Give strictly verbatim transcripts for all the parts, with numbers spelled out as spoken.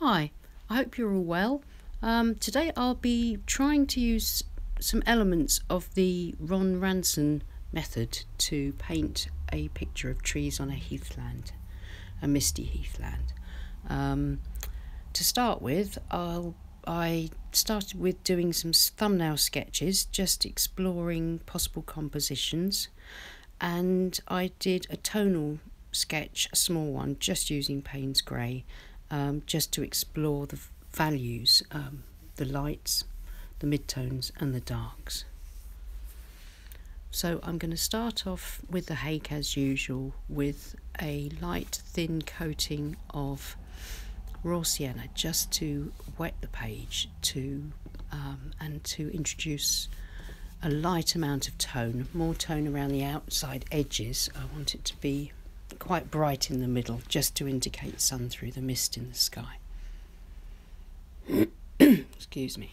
Hi, I hope you're all well. Um, today I'll be trying to use some elements of the Ron Ranson method to paint a picture of trees on a heathland, a misty heathland. Um, to start with, I'll, I started with doing some thumbnail sketches, just exploring possible compositions, and I did a tonal sketch, a small one, just using Payne's grey. Um, just to explore the values, um, the lights, the midtones and the darks. So I'm going to start off with the Hake as usual, with a light thin coating of raw sienna just to wet the page to um, and to introduce a light amount of tone, more tone around the outside edges. I want it to be quite bright in the middle, just to indicate sun through the mist in the sky. Excuse me.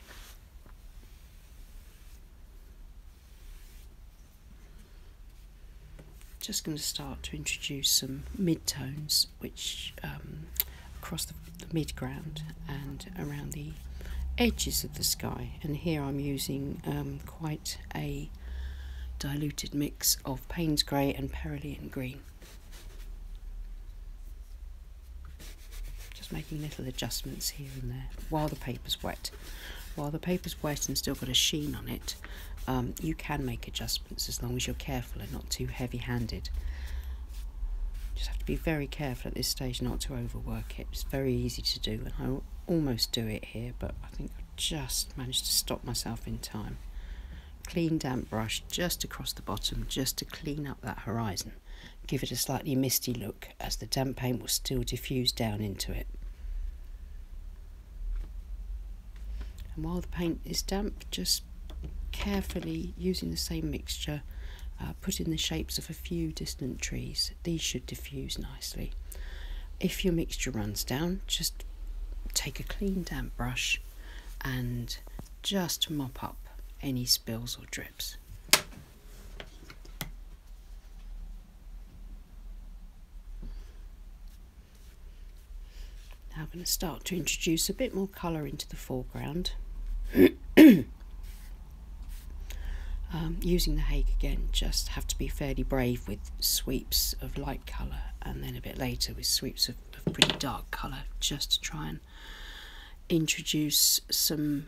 Just going to start to introduce some midtones, which um, across the, the midground and around the edges of the sky. And here I'm using um, quite a diluted mix of Payne's grey and Perylene green. Making little adjustments here and there while the paper's wet. While the paper's wet and still got a sheen on it, um, you can make adjustments as long as you're careful and not too heavy-handed. Just have to be very careful at this stage not to overwork it. It's very easy to do, and I almost do it here, but I think I just managed to stop myself in time. Clean damp brush just across the bottom, just to clean up that horizon. Give it a slightly misty look, as the damp paint will still diffuse down into it. And while the paint is damp, just carefully, using the same mixture, uh, put in the shapes of a few distant trees. These should diffuse nicely. If your mixture runs down, just take a clean damp brush and just mop up any spills or drips. Now I'm going to start to introduce a bit more colour into the foreground, um, using the Hake again. Just have to be fairly brave with sweeps of light colour, and then a bit later with sweeps of, of pretty dark colour, just to try and introduce some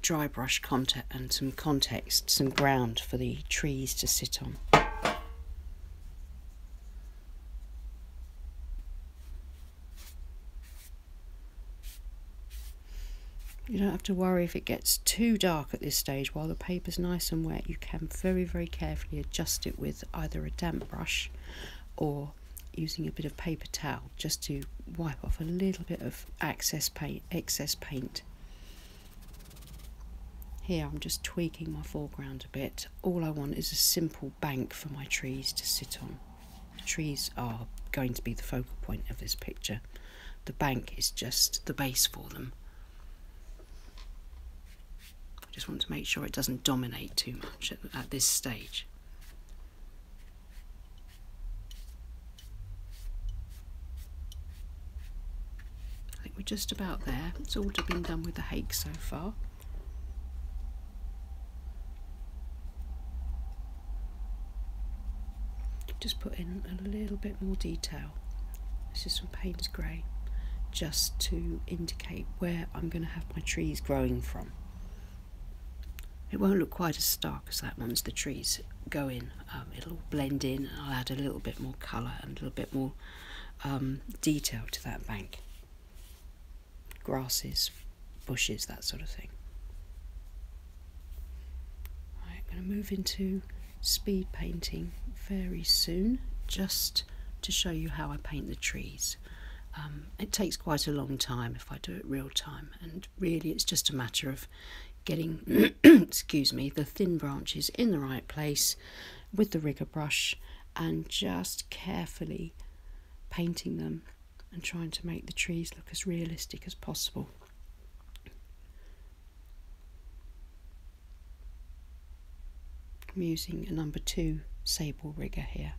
dry brush content and some context, some ground for the trees to sit on. You don't have to worry if it gets too dark at this stage. While the paper's nice and wet, you can very, very carefully adjust it with either a damp brush or using a bit of paper towel, just to wipe off a little bit of excess paint, excess paint. Here I'm just tweaking my foreground a bit. All I want is a simple bank for my trees to sit on. The trees are going to be the focal point of this picture. The bank is just the base for them. I just want to make sure it doesn't dominate too much at, at this stage. I think we're just about there. It's all been done with the Hake so far. Just put in a little bit more detail. This is from Payne's grey, just to indicate where I'm going to have my trees growing from. It won't look quite as stark as that once the trees go in. Um, it'll blend in, and I'll add a little bit more colour and a little bit more um, detail to that bank. Grasses, bushes, that sort of thing. Right, I'm going to move into speed painting very soon, just to show you how I paint the trees. Um, it takes quite a long time if I do it real time, and really it's just a matter of getting excuse me, the thin branches in the right place with the rigger brush, and just carefully painting them and trying to make the trees look as realistic as possible. I'm using a number two sable rigger here.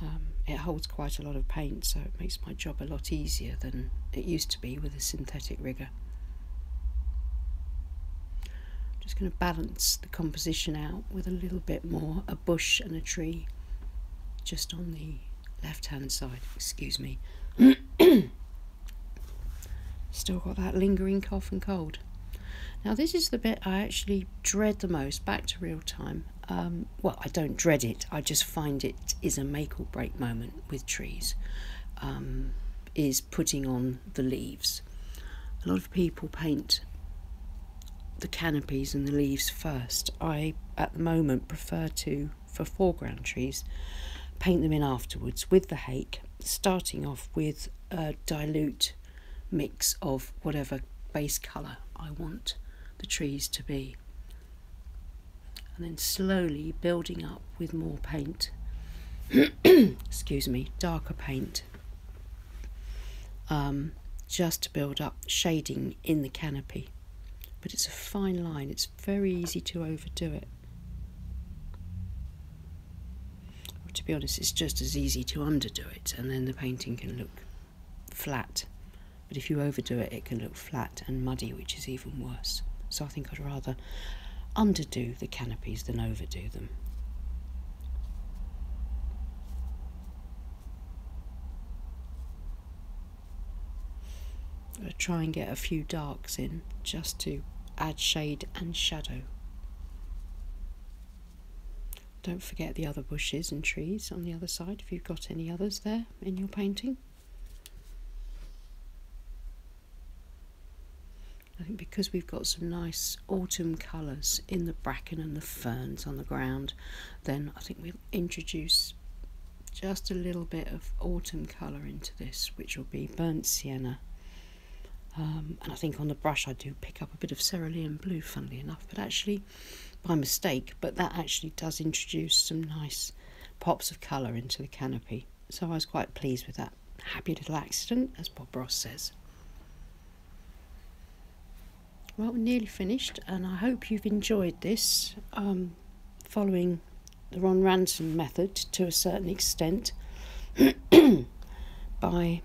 Um, it holds quite a lot of paint, so it makes my job a lot easier than it used to be with a synthetic rigger. Just going to balance the composition out with a little bit more, a bush and a tree just on the left hand side, excuse me. Still got that lingering cough and cold. Now this is the bit I actually dread the most, back to real time. Um, well, I don't dread it, I just find it is a make or break moment with trees, um, is putting on the leaves. A lot of people paint the canopies and the leaves first. I, at the moment, prefer to, for foreground trees, paint them in afterwards with the hake, starting off with a dilute mix of whatever base colour I want the trees to be, and then slowly building up with more paint, excuse me, darker paint, um, just to build up shading in the canopy. But it's a fine line, it's very easy to overdo it. Or to be honest, it's just as easy to underdo it, and then the painting can look flat. But if you overdo it, it can look flat and muddy, which is even worse. So I think I'd rather underdo the canopies than overdo them. I'm going to try and get a few darks in just to add shade and shadow. Don't forget the other bushes and trees on the other side, if you've got any others there in your painting. I think because we've got some nice autumn colours in the bracken and the ferns on the ground, then I think we'll introduce just a little bit of autumn colour into this, which will be burnt sienna. Um, and I think on the brush I do pick up a bit of cerulean blue, funnily enough, but actually by mistake, but that actually does introduce some nice pops of colour into the canopy. So I was quite pleased with that. Happy little accident, as Bob Ross says. Well, we're nearly finished, and I hope you've enjoyed this, um, following the Ron Ranson method to a certain extent by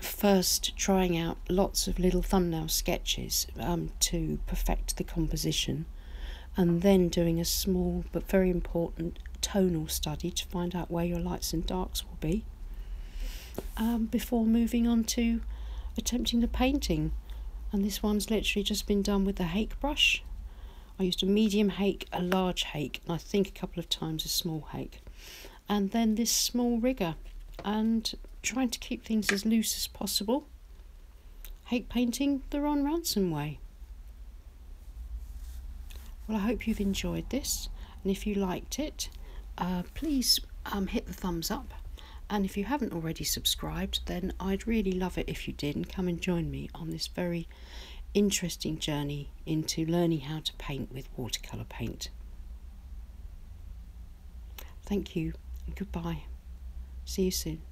first trying out lots of little thumbnail sketches um, to perfect the composition, and then doing a small but very important tonal study to find out where your lights and darks will be, um, before moving on to attempting the painting. And this one's literally just been done with the hake brush. I used a medium hake, a large hake, and I think a couple of times a small hake. And then this small rigger, and trying to keep things as loose as possible. Hake painting the Ron Ranson way. Well, I hope you've enjoyed this, and if you liked it, uh, please um, hit the thumbs up. And if you haven't already subscribed, then I'd really love it if you did, and come and join me on this very interesting journey into learning how to paint with watercolour paint. Thank you and goodbye. See you soon.